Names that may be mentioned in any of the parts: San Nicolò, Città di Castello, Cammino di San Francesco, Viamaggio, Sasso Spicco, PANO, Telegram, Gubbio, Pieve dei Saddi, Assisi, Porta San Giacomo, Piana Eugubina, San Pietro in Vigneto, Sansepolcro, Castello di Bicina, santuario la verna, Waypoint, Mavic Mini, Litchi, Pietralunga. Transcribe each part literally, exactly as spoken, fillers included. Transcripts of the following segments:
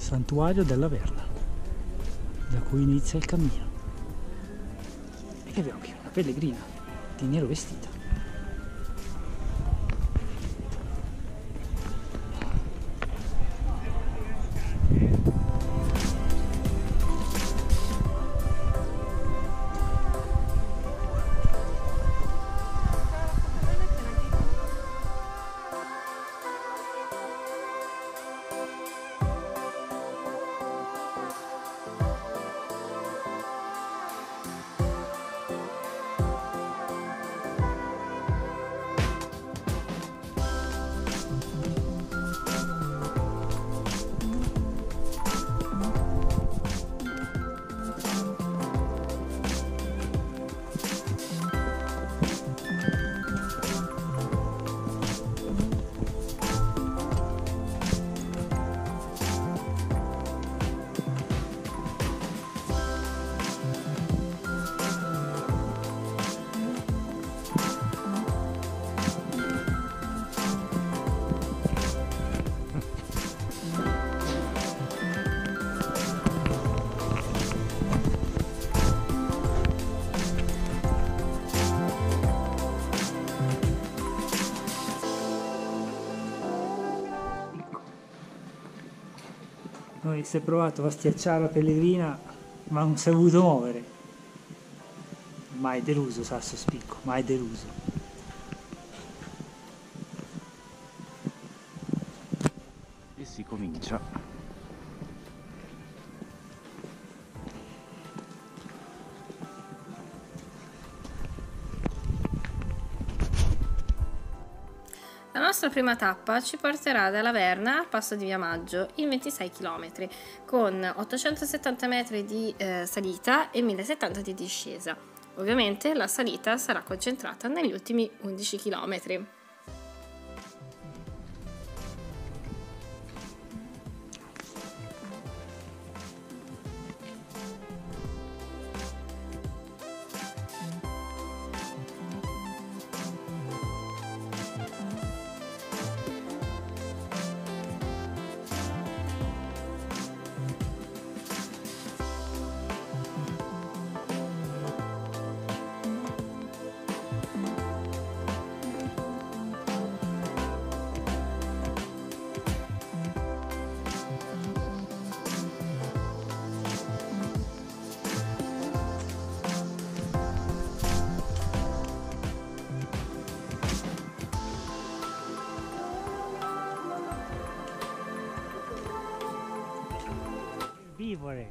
Santuario della Verna, da cui inizia il cammino. E che abbiamo qui una pellegrina di nero vestita. Noi si è provato a schiacciare la pellegrina, ma non si è voluto muovere. Mai deluso Sasso Spicco, mai deluso. E si comincia. La nostra prima tappa ci porterà dalla Verna al passo di Viamaggio in ventisei chilometri, con ottocentosettanta metri di eh, salita e millesettanta di discesa. Ovviamente la salita sarà concentrata negli ultimi undici chilometri. Vivere.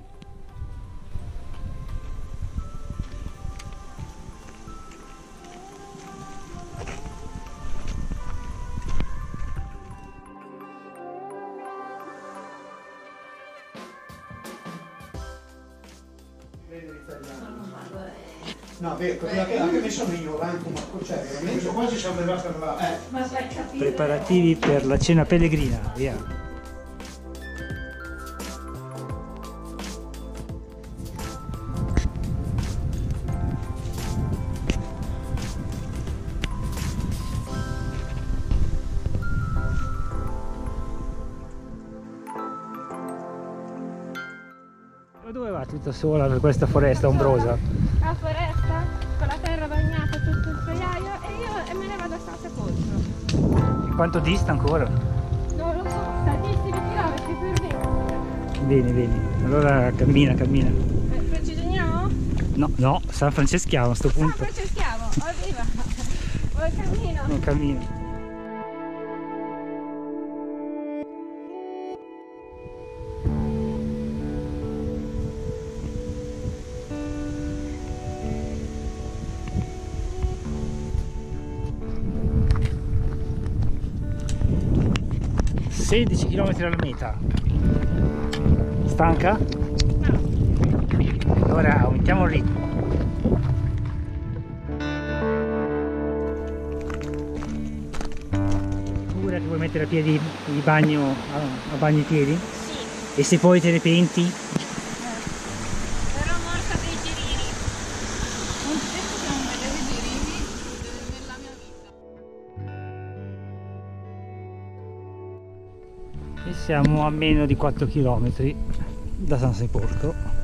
No, vero, perché anche me sono ignorante, ma cioè, veramente quasi siamo arrivati a parlare. Eh. Preparativi per la cena pellegrina, via. Dove va tutta sola per questa foresta ombrosa? La foresta con la terra bagnata, tutto il fogliaio, e io me ne vado a Sansepolcro. E quanto dista ancora? Non lo so, tantissimi chilometri per me. Bene, bene, allora cammina, cammina. Eh, precisioniamo? No, no, San Franceschiamo a sto punto. San Franceschiamo, arriva! Vuoi cammino? Non cammino. sedici chilometri alla meta. Stanca? No. Allora aumentiamo il ritmo. Pure che vuoi mettere a piedi di bagno a bagni piedi? Sì. E se poi te ne penti? Siamo a meno di quattro chilometri da Sansepolcro.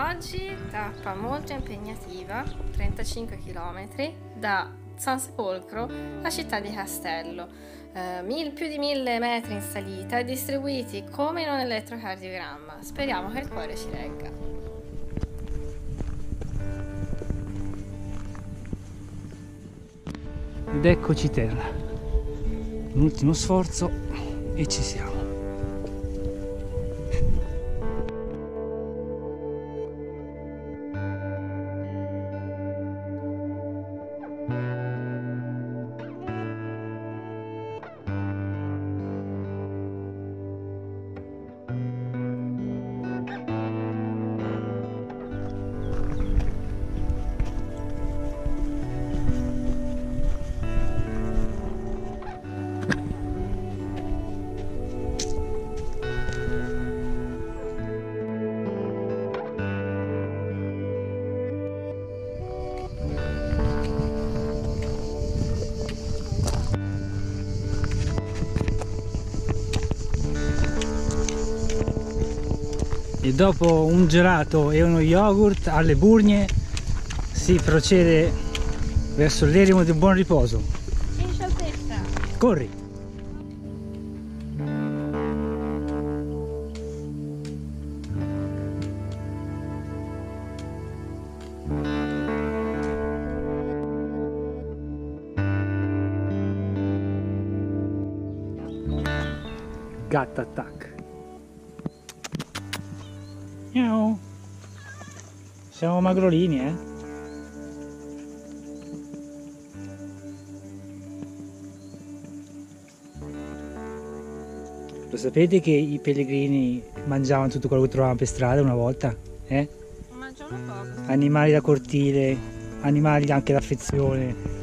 Oggi tappa molto impegnativa, trentacinque chilometri, da Sansepolcro a Città di Castello, eh, mil, più di mille metri in salita, distribuiti come in un elettrocardiogramma. Speriamo che il cuore ci regga. Ed eccoci terra, un ultimo sforzo e ci siamo. E dopo un gelato e uno yogurt alle burgne si procede verso l'eremo di buon riposo. In scioltezza. Corri! Gat attack. Siamo magrolini, eh? Lo sapete che i pellegrini mangiavano tutto quello che trovavano per strada una volta? Eh? Mangiavano poco. Animali da cortile, animali anche d'affezione.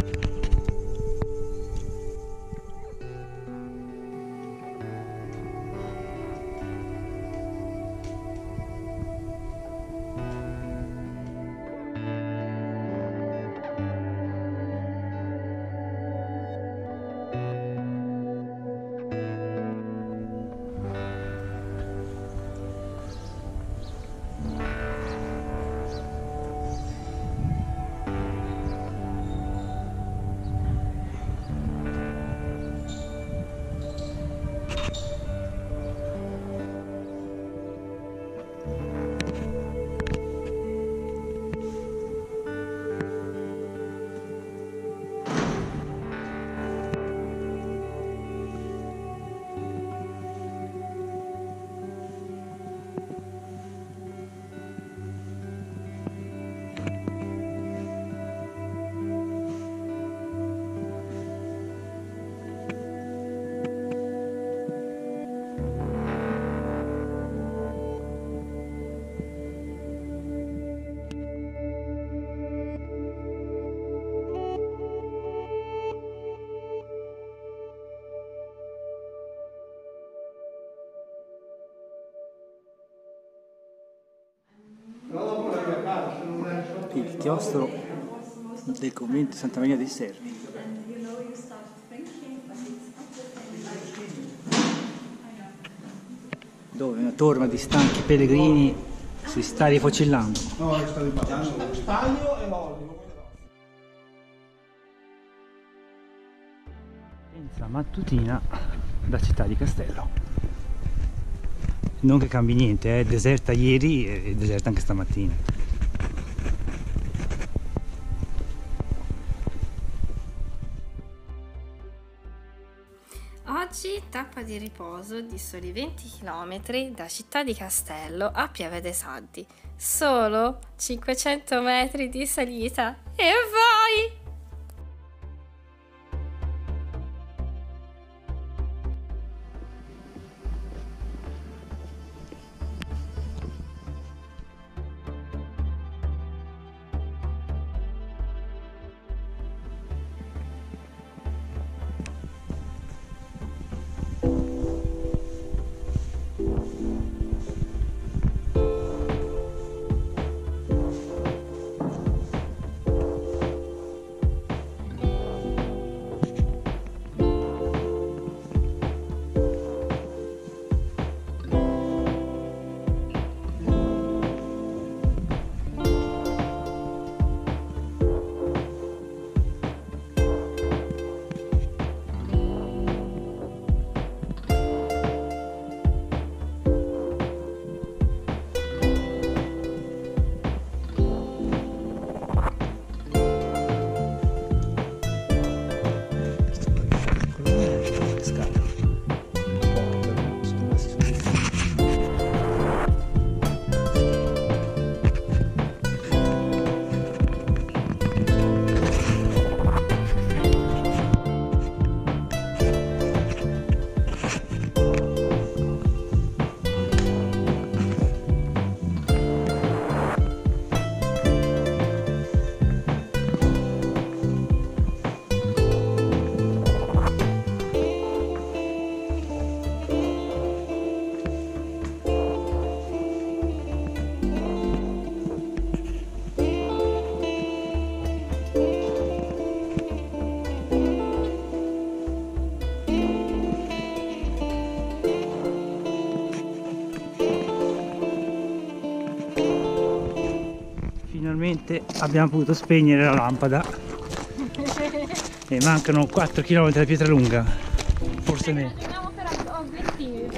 Il chiostro del convento di Santa Maria dei Servi. Dove una torma di stanchi pellegrini si sta rifocillando. No, sta rifocillando. Staglio e l'olio. Partenza mattutina da Città di Castello. Non che cambi niente, è eh. deserta ieri e deserta anche stamattina. Oggi tappa di riposo di soli venti chilometri da Città di Castello a Pieve dei Saddi. Solo cinquecento metri di salita e vai! Finalmente abbiamo potuto spegnere la lampada e mancano quattro chilometri da Pietralunga, forse meno.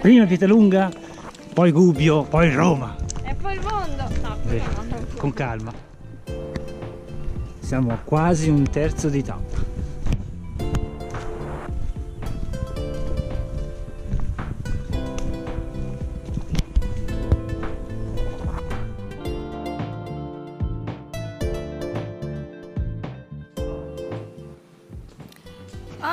Prima Pietralunga, poi Gubbio, poi Roma e poi il mondo. No, Beh, no, con calma. Siamo a quasi un terzo di tappa.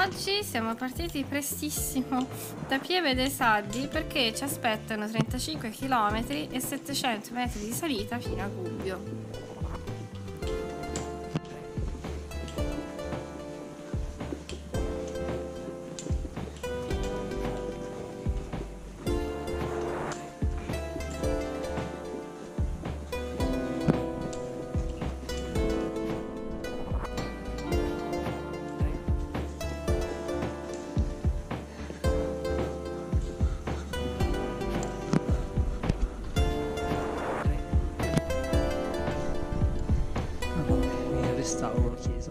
Oggi siamo partiti prestissimo da Pieve dei Saddi perché ci aspettano trentacinque chilometri e settecento metri di salita fino a Gubbio. Stavo la chiesa.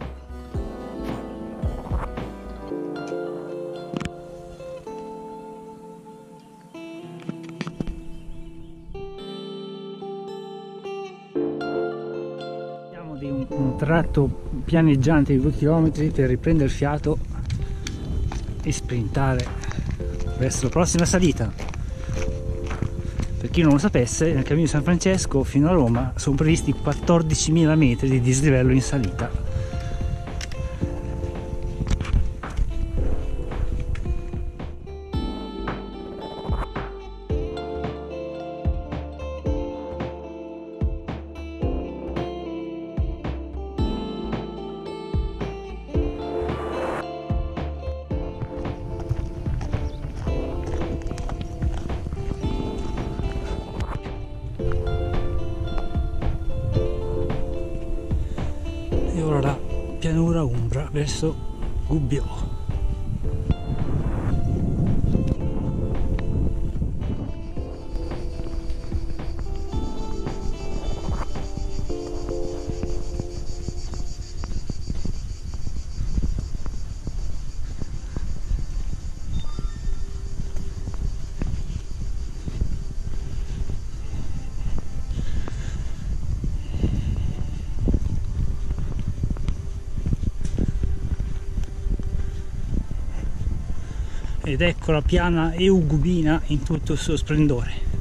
Siamo di un, un tratto pianeggiante di due chilometri per riprendere il fiato e sprintare verso la prossima salita. Per chi non lo sapesse, nel cammino di San Francesco fino a Roma sono previsti quattordicimila metri di dislivello in salita. Ora la pianura umbra verso Gubbio. ed ecco la piana Eugubina in tutto il suo splendore.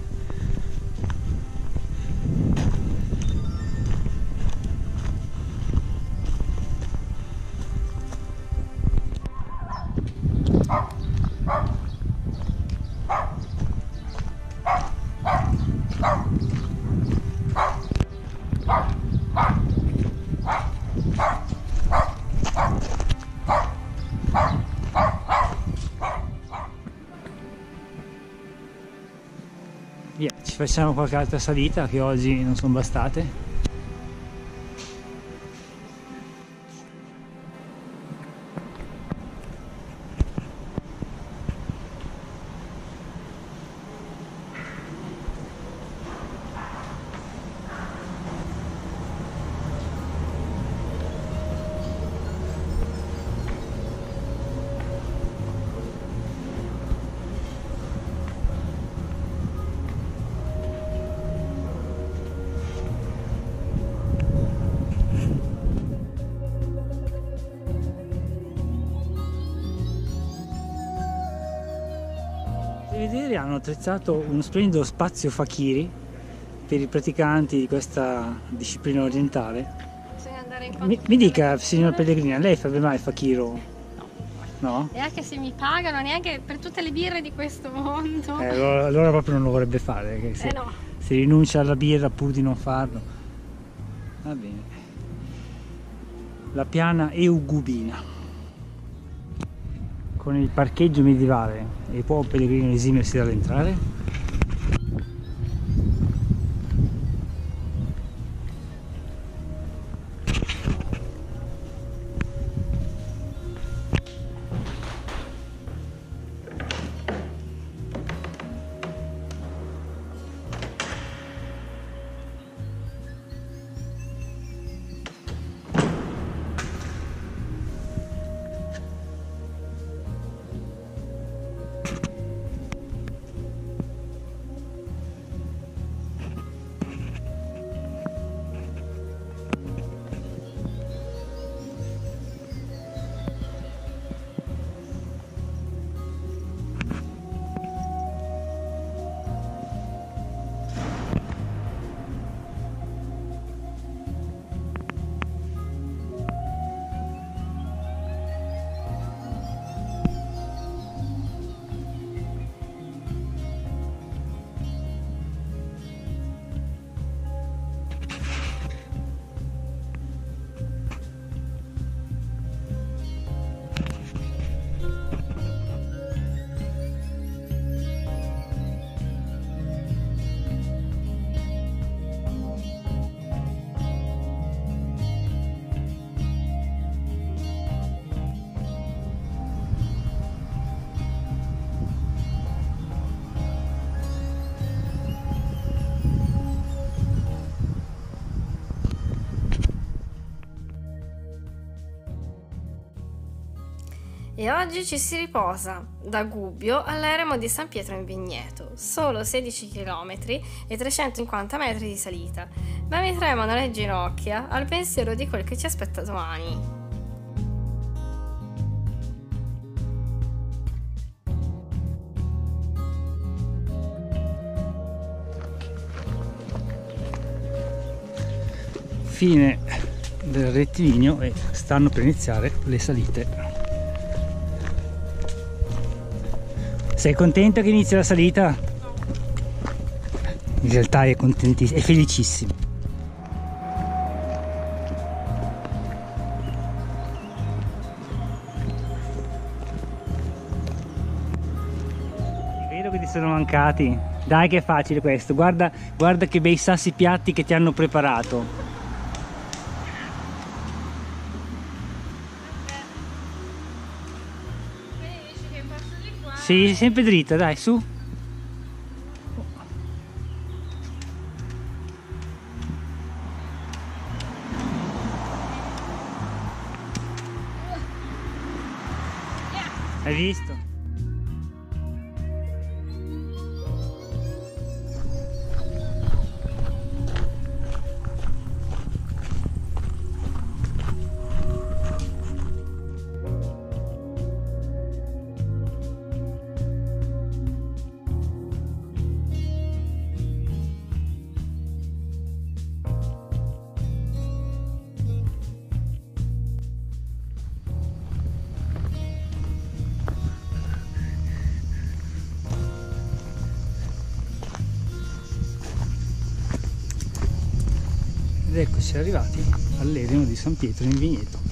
Facciamo qualche altra salita che oggi non sono bastate. Vedere hanno attrezzato uno splendido spazio fakiri per i praticanti di questa disciplina orientale. Mi, mi dica, signora Pellegrina, lei fa mai il fakiro? No. No? E anche se mi pagano, neanche per tutte le birre di questo mondo. Eh, allora, allora proprio non lo vorrebbe fare, che se, eh no. Si rinuncia alla birra pur di non farlo. Va bene. La piana Eugubina. Con il parcheggio medievale e può un pellegrino esimersi dall'entrare? E oggi ci si riposa da Gubbio all'eremo di San Pietro in Vigneto, solo sedici chilometri e trecentocinquanta metri di salita, ma mi tremano le ginocchia al pensiero di quel che ci aspetta domani. Fine del rettilineo e stanno per iniziare le salite. Sei contenta che inizia la salita? No. In realtà è contentissima, è felicissima. Vedo che ti sono mancati. Dai che è facile questo, guarda, guarda che bei sassi piatti che ti hanno preparato. Sì, sempre dritta, dai, su. Hai visto? eccoci arrivati all'eremo di San Pietro in Vigneto.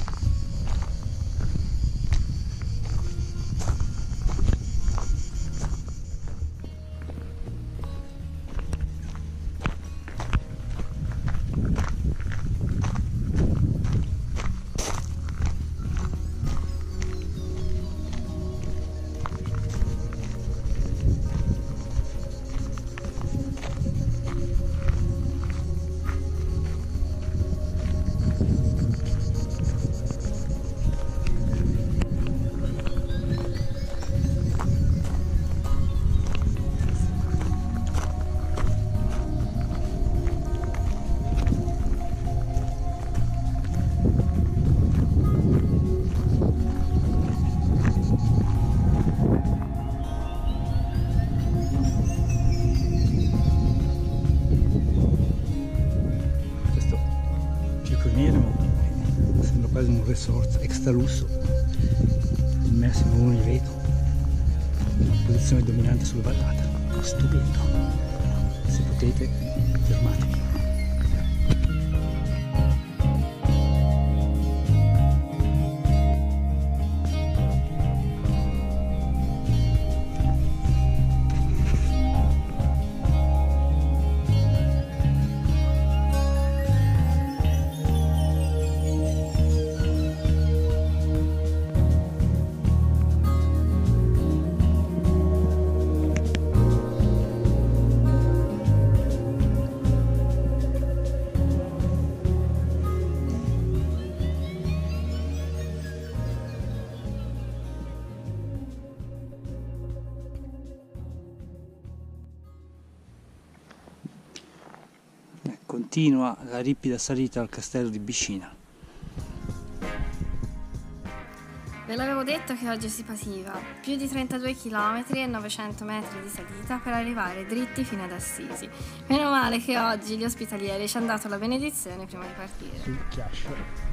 Un resort extra lusso immerso in un oliveto, posizione dominante sulla vallata, stupendo. Se potete, fermatevi. Continua la ripida salita al castello di Bicina. Ve l'avevo detto che oggi si passiva, più di trentadue chilometri e novecento metri di salita per arrivare dritti fino ad Assisi. Meno male che oggi gli ospitalieri ci hanno dato la benedizione prima di partire. Sul chiascio.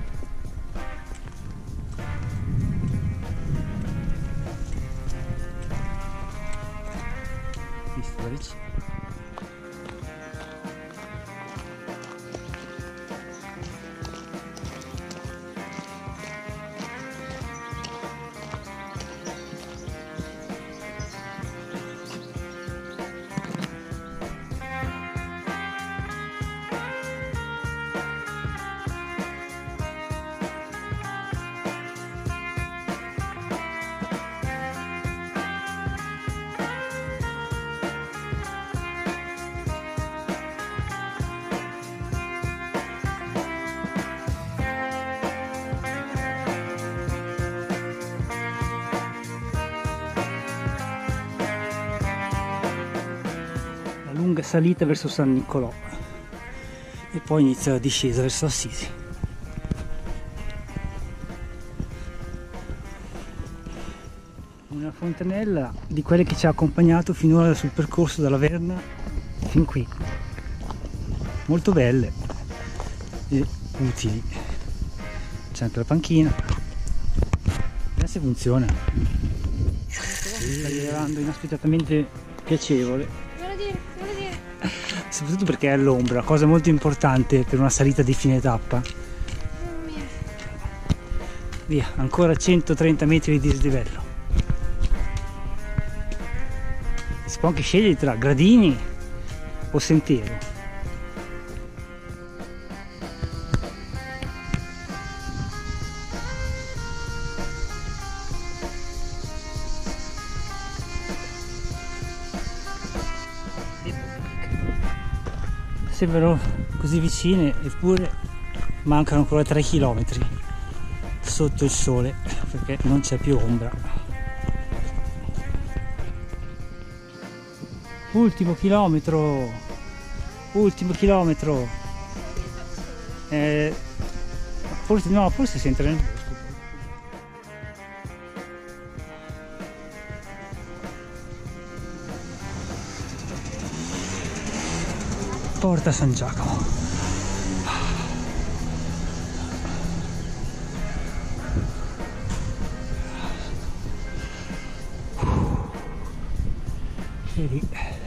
Lunga salita verso San Nicolò e poi inizia la discesa verso Assisi. Una fontanella di quelle che ci ha accompagnato finora sul percorso dalla Verna fin qui, molto belle e utili. C'è anche la panchina, adesso funziona, sta diventando inaspettatamente piacevole, soprattutto perché è all'ombra, cosa molto importante per una salita di fine tappa. Via, ancora centotrenta metri di dislivello. Si può anche scegliere tra gradini o sentiero. Sembrano così vicine, eppure mancano ancora tre chilometri sotto il sole perché non c'è più ombra. Ultimo chilometro, ultimo chilometro. Eh, forse no, forse si entra nel bosco. Porta San Giacomo. E lì